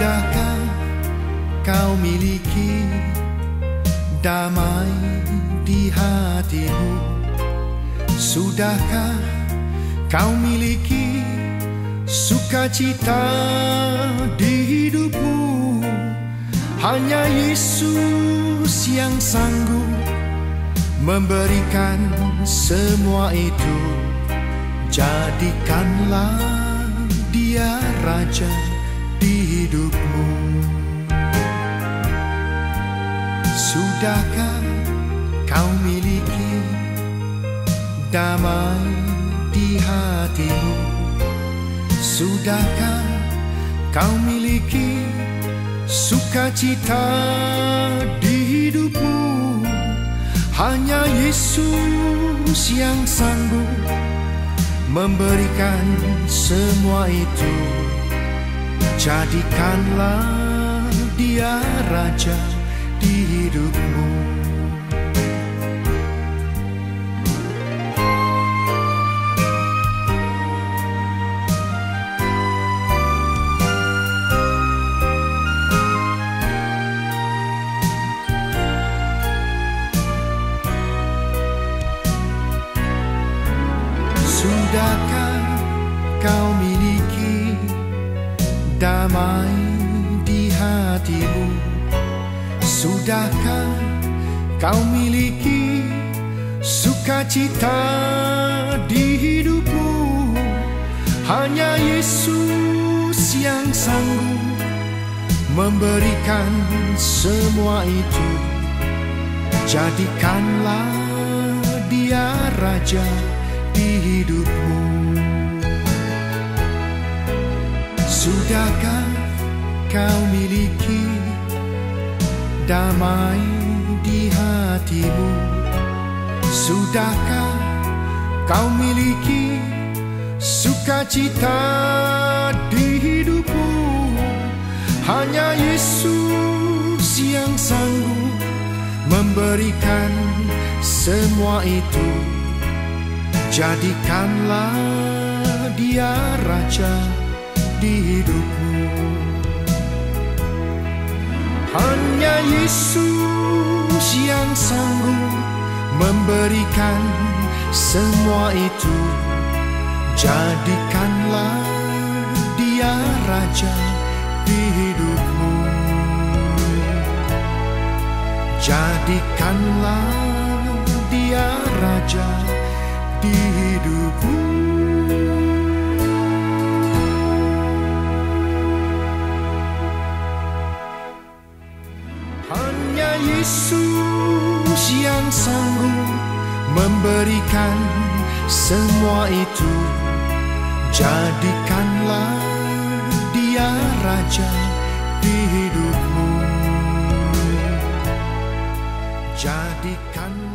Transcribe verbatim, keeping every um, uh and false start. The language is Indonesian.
sudahkah kau miliki damai di hatimu? Sudahkah kau miliki sukacita di hidupmu? Hanya Yesus yang sanggup memberikan semua itu. Jadikanlah Dia Raja di hidupmu. Sudahkah kau miliki damai di hatimu? Sudahkah kau miliki sukacita di hidupmu? Hanya Yesus yang sanggup memberikan semua itu. Jadikanlah Dia Raja di hidupmu. Sudahkah kau miliki damai di hatimu? Sudahkah kau miliki sukacita di hidupmu? Hanya Yesus yang sanggup memberikan semua itu. Jadikanlah Dia Raja di hidupmu. Sudahkah kau miliki damai di hatimu? Sudahkah kau miliki sukacita di hidupmu? Hanya Yesus yang sanggup memberikan semua itu. Jadikanlah Dia Raja di hidupmu. Hanya Yesus yang sanggup memberikan semua itu. Jadikanlah Dia Raja di hidupmu. Jadikanlah Dia Raja di hidupku. Hanya Yesus yang sanggup memberikan semua itu. Jadikanlah Dia Raja di hidupmu. Jadikan